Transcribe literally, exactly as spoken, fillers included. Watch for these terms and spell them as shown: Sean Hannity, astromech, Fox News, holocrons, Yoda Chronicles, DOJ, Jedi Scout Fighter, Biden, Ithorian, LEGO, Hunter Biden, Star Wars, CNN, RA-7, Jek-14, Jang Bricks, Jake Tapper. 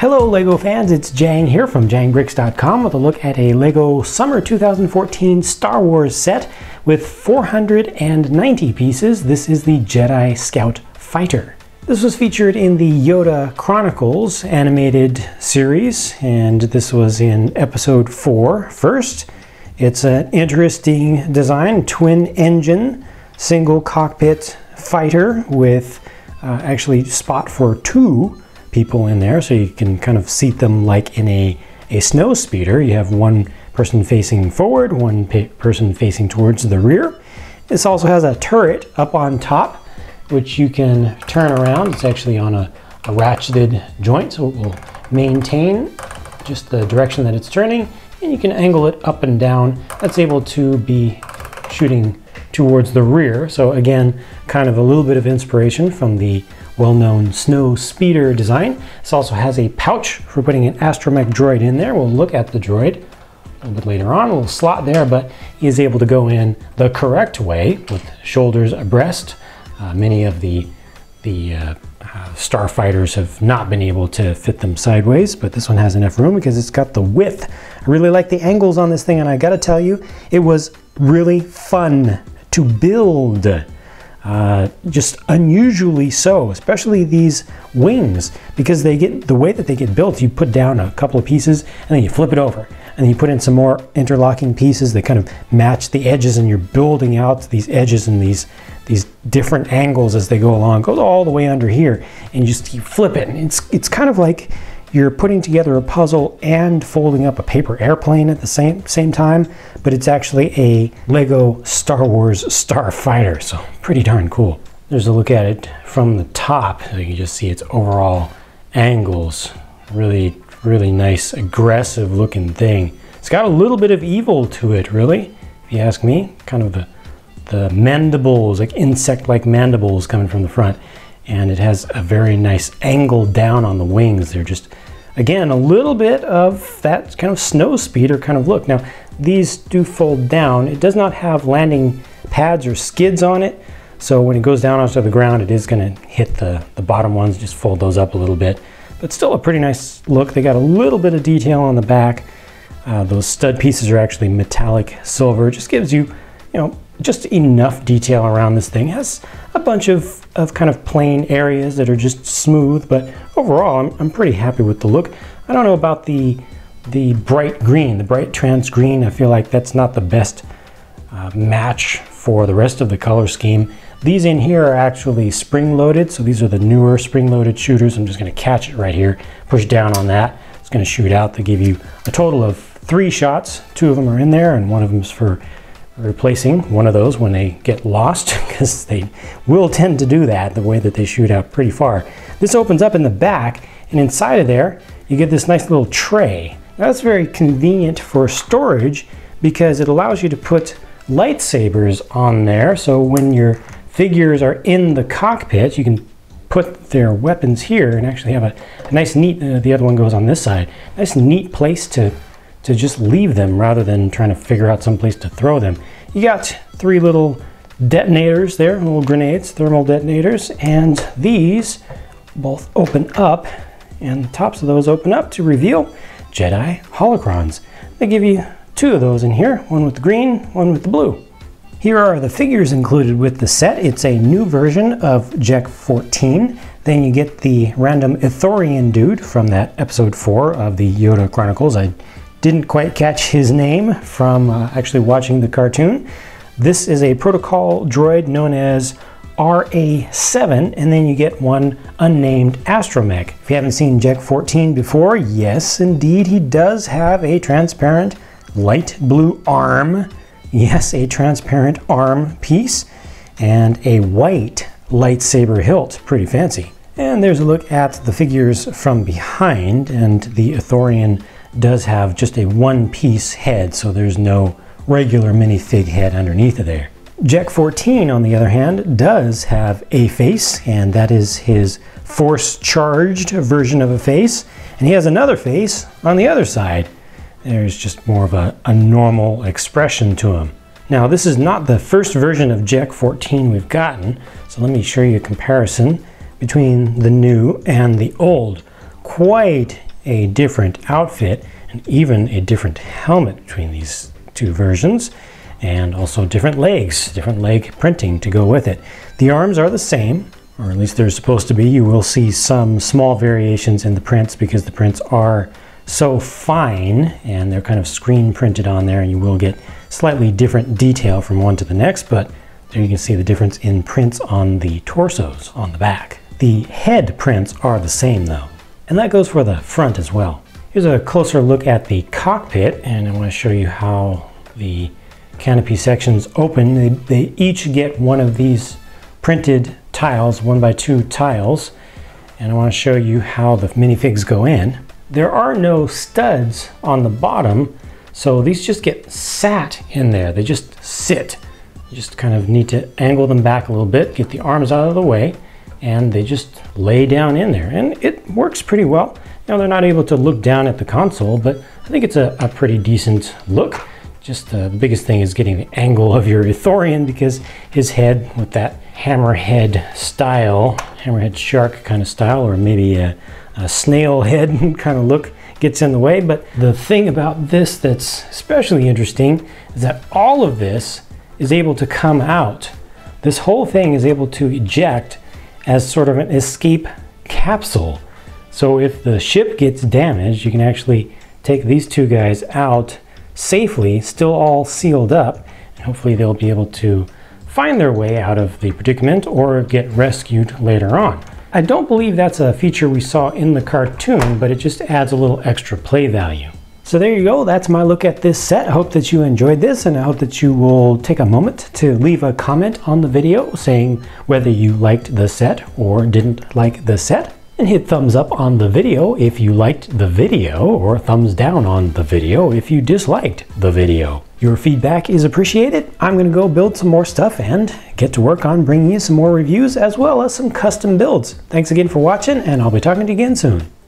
Hello LEGO fans, it's Jang here from jang bricks dot com with a look at a LEGO Summer two thousand fourteen Star Wars set with four hundred ninety pieces. This is the Jedi Scout Fighter. This was featured in the Yoda Chronicles animated series, and this was in episode four first. It's an interesting design, twin engine, single cockpit fighter with uh, actually spot for two people in there, so you can kind of seat them like in a, a snow speeder. You have one person facing forward, one person facing towards the rear. This also has a turret up on top, which you can turn around. It's actually on a, a ratcheted joint, so it will maintain just the direction that it's turning. And you can angle it up and down. That's able to be shooting towards the rear. So again, kind of a little bit of inspiration from the well-known snow speeder design. This also has a pouch for putting an astromech droid in there. We'll look at the droid a little bit later on. A little slot there, but he is able to go in the correct way with shoulders abreast. Uh, many of the the uh, uh, starfighters have not been able to fit them sideways, but this one has enough room because it's got the width. I really like the angles on this thing, and I gotta tell you, it was really fun to build. Uh, just unusually so, especially these wings, because they get the way that they get built. You put down a couple of pieces and then you flip it over and then you put in some more interlocking pieces that kind of match the edges, and you're building out these edges and these these different angles as they go along. It goes all the way under here and you just keep flipping. It's it's kind of like you're putting together a puzzle and folding up a paper airplane at the same same time, but it's actually a LEGO Star Wars Starfighter, so pretty darn cool. There's a look at it from the top. You can just see its overall angles. Really, really nice, aggressive looking thing. It's got a little bit of evil to it, really, if you ask me. Kind of the, the mandibles, like insect-like mandibles coming from the front. And it has a very nice angle down on the wings. They're just, again, a little bit of that kind of snow speeder kind of look. Now, these do fold down. It does not have landing pads or skids on it, so when it goes down onto the ground, it is gonna hit the, the bottom ones, just fold those up a little bit. But still a pretty nice look. They got a little bit of detail on the back. Uh, those stud pieces are actually metallic silver. It just gives you, you know, just enough detail around this thing. It has a bunch of, of kind of plain areas that are just smooth, but overall I'm, I'm pretty happy with the look. I don't know about the the bright green, the bright trans green. I feel like that's not the best uh, match for the rest of the color scheme. These in here are actually spring-loaded, so these are the newer spring-loaded shooters. I'm just gonna catch it right here, push down on that. It's gonna shoot out. They give you a total of three shots. Two of them are in there and one of them is for replacing one of those when they get lost, because they will tend to do that, the way that they shoot out pretty far. This opens up in the back, and inside of there you get this nice little tray. Now, that's very convenient for storage because it allows you to put lightsabers on there, so when your figures are in the cockpit you can put their weapons here and actually have a, a nice neat, uh, the other one goes on this side, nice neat place to to just leave them rather than trying to figure out some place to throw them. You got three little detonators there, little grenades, thermal detonators, and these both open up, and the tops of those open up to reveal Jedi holocrons. They give you two of those in here, one with the green, one with the blue. Here are the figures included with the set. It's a new version of Jek fourteen. Then you get the random Ithorian dude from that episode four of the Yoda Chronicles. I didn't quite catch his name from uh, actually watching the cartoon. This is a protocol droid known as R A seven, and then you get one unnamed astromech. If you haven't seen Jek fourteen before, yes indeed, he does have a transparent light blue arm. Yes, a transparent arm piece and a white lightsaber hilt. Pretty fancy. And there's a look at the figures from behind, and the Ithorian does have just a one-piece head, so there's no regular minifig head underneath of there. Jek fourteen, on the other hand, does have a face, and that is his force-charged version of a face. And he has another face on the other side. There's just more of a, a normal expression to him. Now, this is not the first version of Jek fourteen we've gotten, so let me show you a comparison between the new and the old. Quite a different outfit and even a different helmet between these two versions, and also different legs, different leg printing to go with it. The arms are the same, or at least they're supposed to be. You will see some small variations in the prints because the prints are so fine and they're kind of screen printed on there, and you will get slightly different detail from one to the next, but there you can see the difference in prints on the torsos on the back. The head prints are the same though, and that goes for the front as well. Here's a closer look at the cockpit, and I want to show you how the canopy sections open. They, they each get one of these printed tiles, one by two tiles, and I want to show you how the minifigs go in. There are no studs on the bottom, so these just get sat in there. They just sit. You just kind of need to angle them back a little bit, get the arms out of the way, and they just lay down in there. And it works pretty well. Now they're not able to look down at the console, but I think it's a, a pretty decent look. Just the biggest thing is getting the angle of your Ithorian, because his head with that hammerhead style, hammerhead shark kind of style, or maybe a A snail head kind of look gets in the way. But the thing about this that's especially interesting is that all of this is able to come out. This whole thing is able to eject as sort of an escape capsule. So if the ship gets damaged, you can actually take these two guys out safely, still all sealed up, and hopefully they'll be able to find their way out of the predicament or get rescued later on. I don't believe that's a feature we saw in the cartoon, but it just adds a little extra play value. So there you go, that's my look at this set. I hope that you enjoyed this, and I hope that you will take a moment to leave a comment on the video saying whether you liked the set or didn't like the set. And hit thumbs up on the video if you liked the video, or thumbs down on the video if you disliked the video. Your feedback is appreciated. I'm gonna go build some more stuff and get to work on bringing you some more reviews as well as some custom builds. Thanks again for watching, and I'll be talking to you again soon.